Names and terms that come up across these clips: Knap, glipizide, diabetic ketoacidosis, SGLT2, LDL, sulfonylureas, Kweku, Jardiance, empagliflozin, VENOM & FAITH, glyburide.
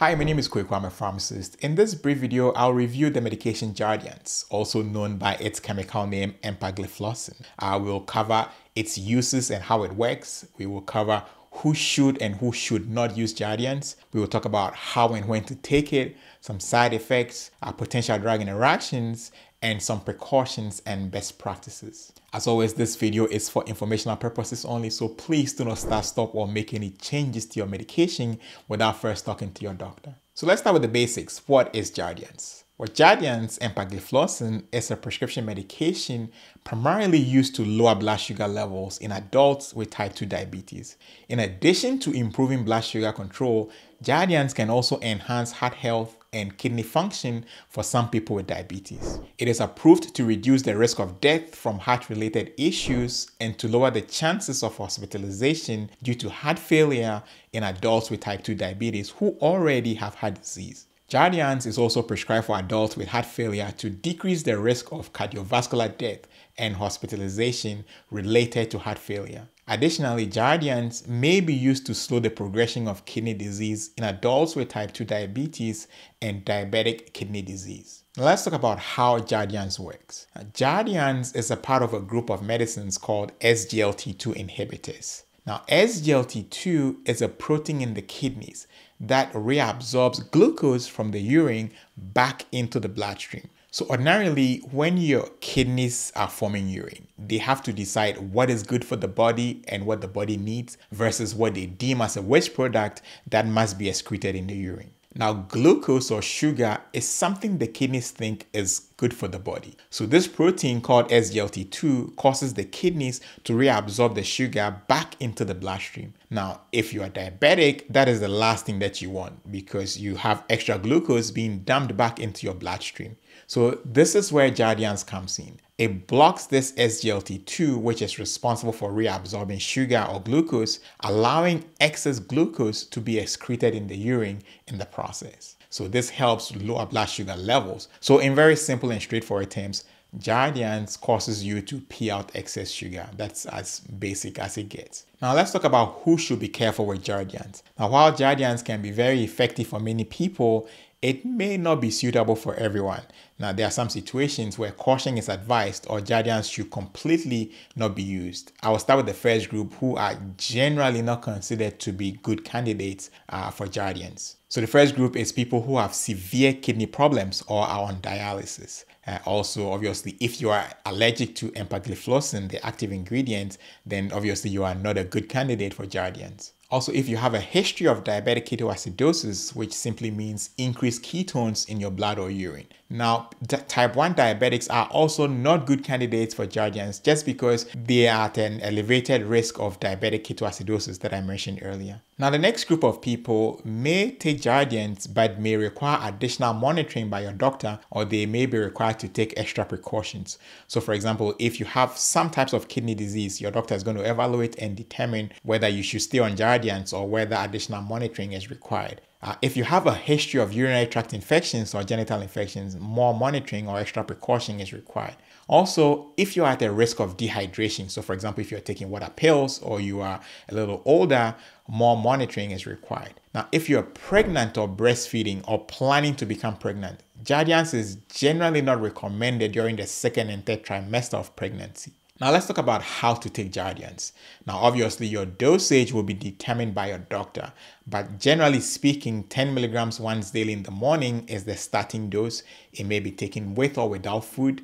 Hi, my name is Kweku. I'm a pharmacist. In this brief video, I'll review the medication Jardiance, also known by its chemical name empagliflozin. I will cover its uses and how it works. We will cover who should and who should not use Jardiance. We will talk about how and when to take it, some side effects, potential drug interactions, and some precautions and best practices. As always, this video is for informational purposes only, so please do not start, stop, or make any changes to your medication without first talking to your doctor. So let's start with the basics. What is Jardiance? Well, Jardiance empagliflozin is a prescription medication primarily used to lower blood sugar levels in adults with type 2 diabetes. In addition to improving blood sugar control, Jardiance can also enhance heart health and kidney function for some people with diabetes. It is approved to reduce the risk of death from heart-related issues and to lower the chances of hospitalization due to heart failure in adults with type 2 diabetes who already have heart disease. Jardiance is also prescribed for adults with heart failure to decrease the risk of cardiovascular death and hospitalization related to heart failure. Additionally, Jardiance may be used to slow the progression of kidney disease in adults with type 2 diabetes and diabetic kidney disease. Now let's talk about how Jardiance works. Jardiance is a part of a group of medicines called SGLT2 inhibitors. Now, SGLT2 is a protein in the kidneys that reabsorbs glucose from the urine back into the bloodstream. So ordinarily, when your kidneys are forming urine, they have to decide what is good for the body and what the body needs versus what they deem as a waste product that must be excreted in the urine. Now, glucose or sugar is something the kidneys think is good for the body. So this protein called SGLT2 causes the kidneys to reabsorb the sugar back into the bloodstream. Now, if you are diabetic, that is the last thing that you want because you have extra glucose being dumped back into your bloodstream. So this is where Jardiance comes in. It blocks this SGLT2, which is responsible for reabsorbing sugar or glucose, allowing excess glucose to be excreted in the urine in the process. So this helps lower blood sugar levels. So in very simple and straightforward terms, Jardiance causes you to pee out excess sugar. That's as basic as it gets. Now let's talk about who should be careful with Jardiance. Now, while Jardiance can be very effective for many people, it may not be suitable for everyone. Now, there are some situations where caution is advised or Jardiance should completely not be used. I will start with the first group who are generally not considered to be good candidates for Jardiance. So the first group is people who have severe kidney problems or are on dialysis. Also, obviously, if you are allergic to empagliflozin, the active ingredient, then obviously you are not a good candidate for Jardiance. Also, if you have a history of diabetic ketoacidosis, which simply means increased ketones in your blood or urine. Now, type 1 diabetics are also not good candidates for Jardiance just because they are at an elevated risk of diabetic ketoacidosis that I mentioned earlier. Now, the next group of people may take Jardiance but may require additional monitoring by your doctor, or they may be required to take extra precautions. So, for example, if you have some types of kidney disease, your doctor is going to evaluate and determine whether you should stay on Jardiance or whether additional monitoring is required. If you have a history of urinary tract infections or genital infections, more monitoring or extra precaution is required. Also, if you're at a risk of dehydration, so for example, if you're taking water pills or you are a little older, more monitoring is required. Now, if you're pregnant or breastfeeding or planning to become pregnant, Jardiance is generally not recommended during the second and third trimester of pregnancy. Now let's talk about how to take Jardiance. Now, obviously your dosage will be determined by your doctor, but generally speaking, 10 milligrams once daily in the morning is the starting dose. It may be taken with or without food.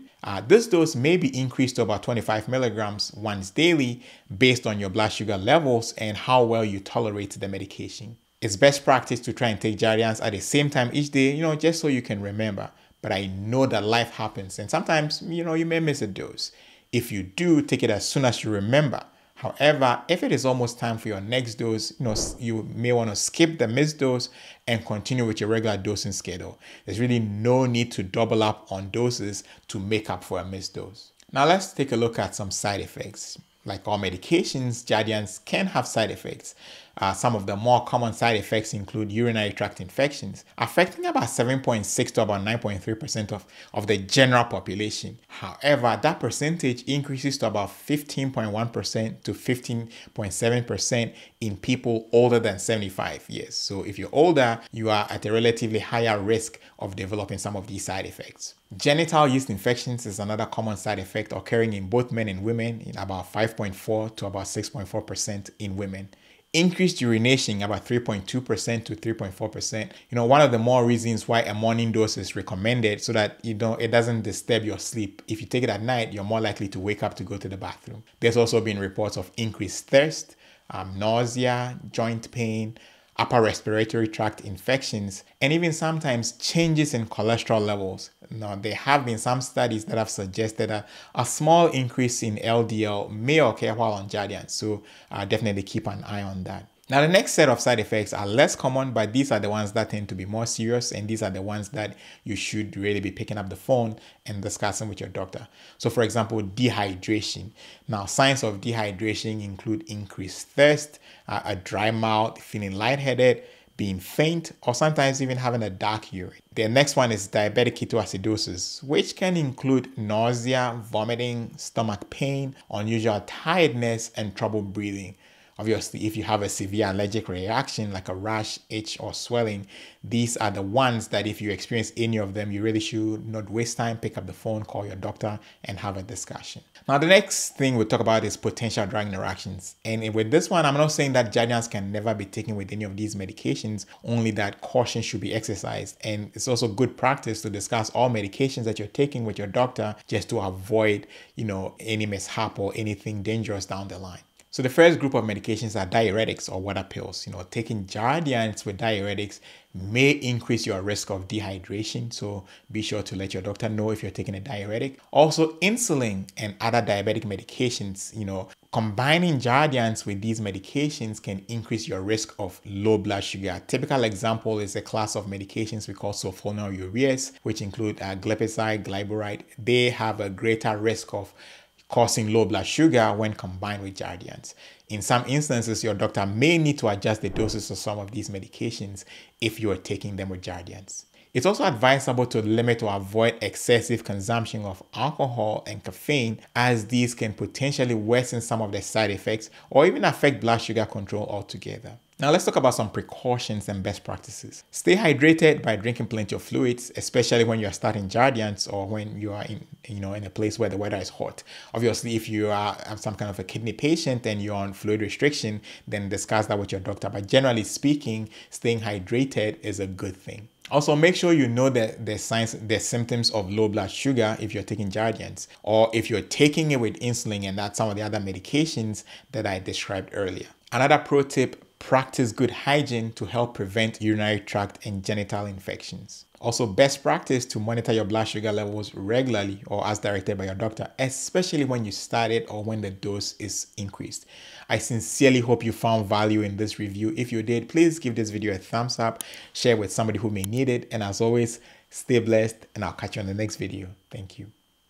This dose may be increased to about 25 milligrams once daily based on your blood sugar levels and how well you tolerate the medication. It's best practice to try and take Jardiance at the same time each day, just so you can remember. But I know that life happens and sometimes, you may miss a dose. If you do, take it as soon as you remember. However, if it is almost time for your next dose, you may want to skip the missed dose and continue with your regular dosing schedule. There's really no need to double up on doses to make up for a missed dose. Now let's take a look at some side effects. Like all medications, Jardiance can have side effects. Some of the more common side effects include urinary tract infections, affecting about 7.6 to about 9.3% of the general population. However, that percentage increases to about 15.1% to 15.7% in people older than 75 years. So if you're older, you are at a relatively higher risk of developing some of these side effects. Genital yeast infections is another common side effect, occurring in both men and women in about 5.4 to about 6.4% in women. Increased urination, about 3.2% to 3.4%. You know, one of the more reasons why a morning dose is recommended so that it doesn't disturb your sleep. If you take it at night, you're more likely to wake up to go to the bathroom. There's also been reports of increased thirst, nausea, joint pain, upper respiratory tract infections, and even sometimes changes in cholesterol levels. Now, there have been some studies that have suggested a small increase in LDL may occur while on Jardiance, so definitely keep an eye on that. Now, the next set of side effects are less common, but these are the ones that tend to be more serious, and these are the ones that you should really be picking up the phone and discussing with your doctor. So, for example, dehydration. Now, signs of dehydration include increased thirst, a dry mouth, feeling lightheaded, being faint, or sometimes even having a dark urine. The next one is diabetic ketoacidosis, which can include nausea, vomiting, stomach pain, unusual tiredness, and trouble breathing. Obviously, if you have a severe allergic reaction like a rash, itch, or swelling, these are the ones that if you experience any of them, you really should not waste time, pick up the phone, call your doctor, and have a discussion. Now, the next thing we'll talk about is potential drug interactions. And with this one, I'm not saying that Jardiance can never be taken with any of these medications, only that caution should be exercised. And it's also good practice to discuss all medications that you're taking with your doctor just to avoid, any mishap or anything dangerous down the line. So the first group of medications are diuretics or water pills. Taking Jardiance with diuretics may increase your risk of dehydration, so be sure to let your doctor know if you're taking a diuretic. Also, insulin and other diabetic medications, combining Jardiance with these medications can increase your risk of low blood sugar. A typical example is a class of medications we call sulfonylureas, which include glipizide, glyburide. They have a greater risk of causing low blood sugar when combined with Jardiance. In some instances, your doctor may need to adjust the doses of some of these medications if you are taking them with Jardiance. It's also advisable to limit or avoid excessive consumption of alcohol and caffeine, as these can potentially worsen some of the side effects or even affect blood sugar control altogether. Now let's talk about some precautions and best practices. Stay hydrated by drinking plenty of fluids, especially when you are starting Jardiance or when you are in a place where the weather is hot. Obviously, if you are some kind of a kidney patient and you're on fluid restriction, then discuss that with your doctor. But generally speaking, staying hydrated is a good thing. Also, make sure you know the symptoms of low blood sugar if you're taking Jardiance, or if you're taking it with insulin and that's some of the other medications that I described earlier. Another pro tip: practice good hygiene to help prevent urinary tract and genital infections. Also, best practice to monitor your blood sugar levels regularly or as directed by your doctor, especially when you start it or when the dose is increased. I sincerely hope you found value in this review. If you did, please give this video a thumbs up, share with somebody who may need it, and as always, stay blessed, and I'll catch you on the next video. Thank you.